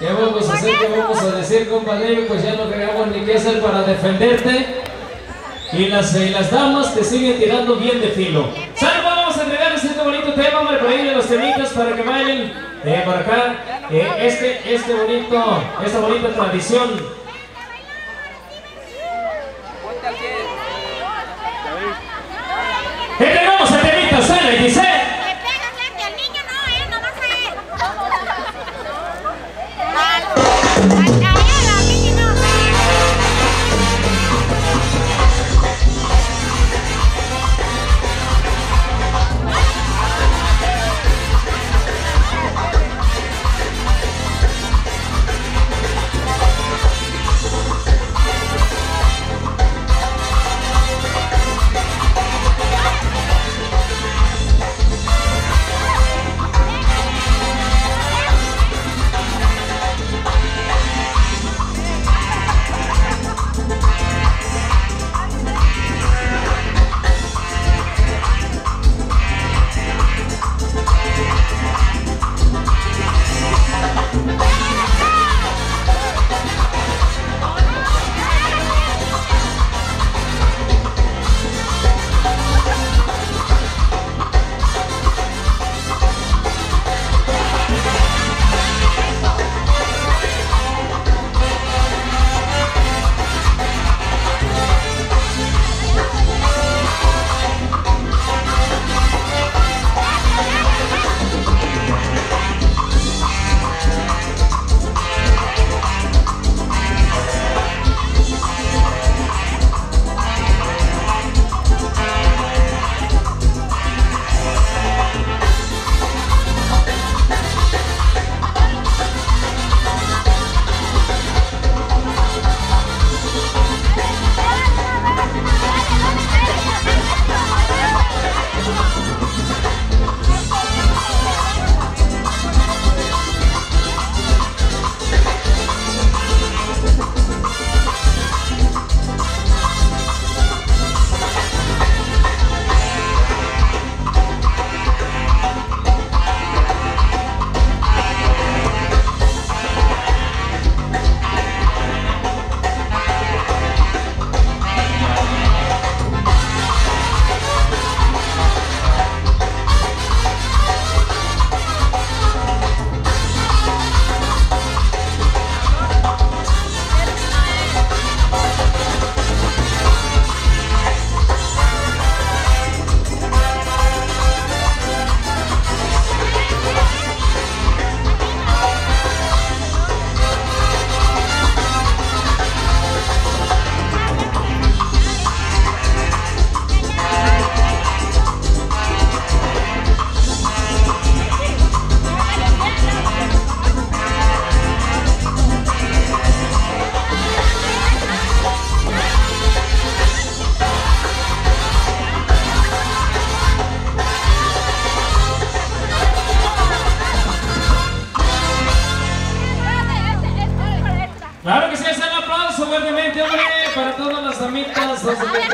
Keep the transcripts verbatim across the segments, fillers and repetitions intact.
¿Qué vamos a hacer? ¿Qué vamos a decir, compañero? Pues ya no tenemos ni qué hacer para defenderte. Y las, y las damas te siguen tirando bien de filo. ¿Sabes? Vamos a entregar este bonito tema, hombre, para ir a los temitas, para que vayan eh, para acá. Eh, este, este bonito, esta bonita tradición. Entregamos el temita, sale, dice.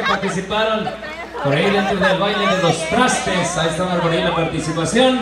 Participaron por ahí dentro del baile de los trastes. Ahí está por ahí la participación.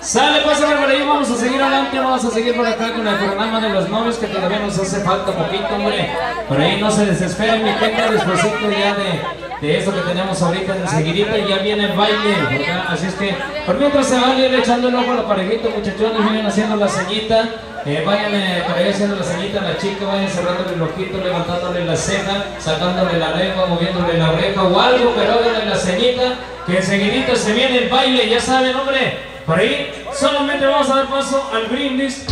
Sale pues, por ahí vamos a seguir adelante, vamos a seguir por acá con el programa de los novios, que todavía nos hace falta poquito, hombre. Por ahí no se desesperen, mi tenga despuesito ya de, de eso que tenemos ahorita enseguidita, y ya viene el baile, ¿verdad? Así es que por mientras se van a ir echando el ojo a la parejita, muchachones, vienen haciendo la ceñita. Eh, vayan eh, para ir haciendo la ceñita a la chica, vayan cerrándole el ojito, levantándole la ceja, sacándole la lengua, moviéndole la oreja o algo, pero háganle la ceñita, que enseguidito se viene el baile, ya saben, hombre. Por ahí solamente vamos a dar paso al brindis.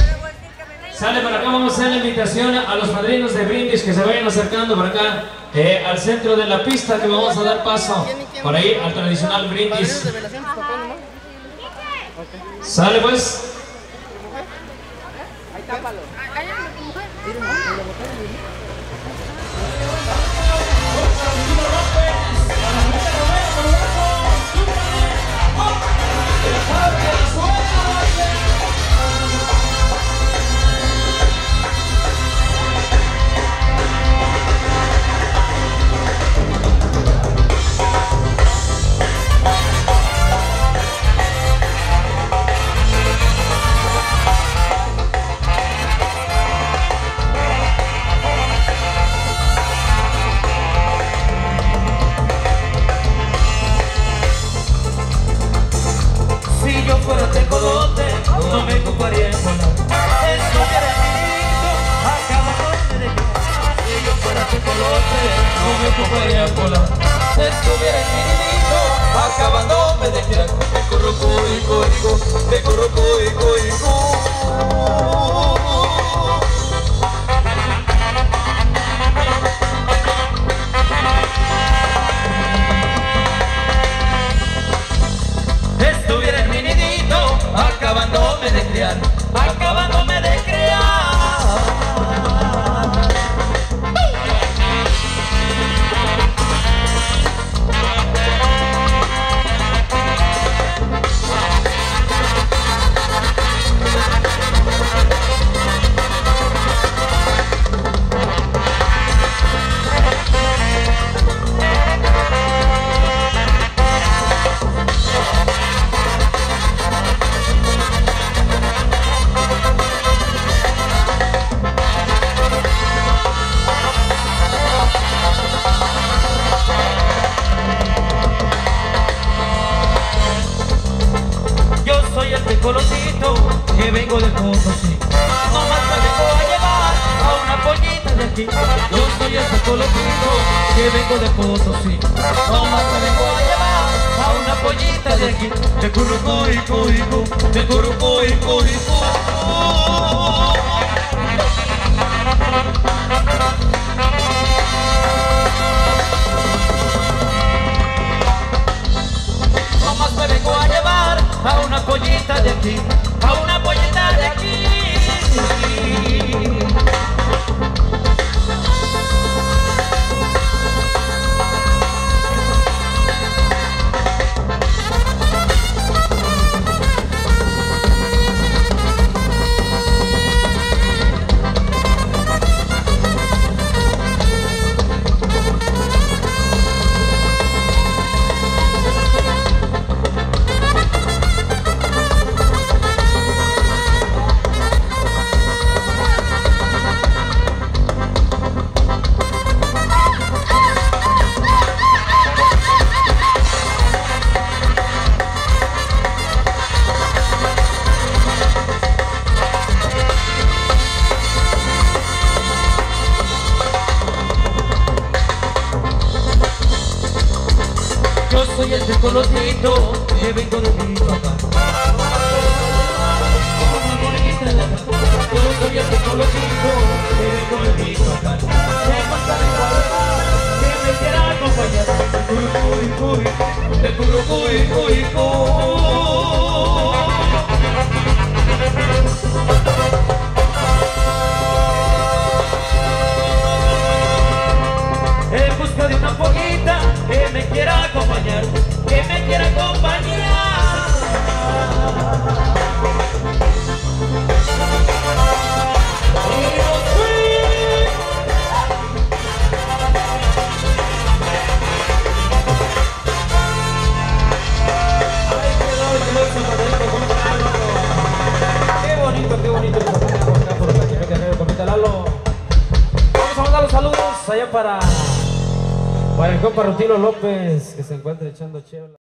Sale para acá, vamos a hacer la invitación a los padrinos de brindis que se vayan acercando para acá, eh, al centro de la pista, que vamos a dar paso por ahí al tradicional brindis. Sale pues. mi compañía cola. Estuviera en mi nido, acabándome de girar. Me corro, coico, coico, me corro, coico, coico. Estuviera en mi nidito, acabándome de criar, acabándome de criar. Colosito, que vengo de Potosí, nomás me vengo a llevar a una pollita de aquí. Yo soy este colosito, que vengo de Potosí, nomás me vengo a llevar a una pollita de aquí. De curucuico, de curucuico, nomás me vengo a llevar a una pollita de aquí, a una pollita de aquí. Soy el de Colosito, que vengo de mi papá. Yo soy el de Colosito, que vengo de mi papá. Se pasa de guardar, que me quiera acompañar. De curucú y cuy, de curucú y cuy, cuy. En busca de una pollita que me quiera acompañar, que me quiera acompañar. Allá para, para el compa Rutilo López, que se encuentra echando chela.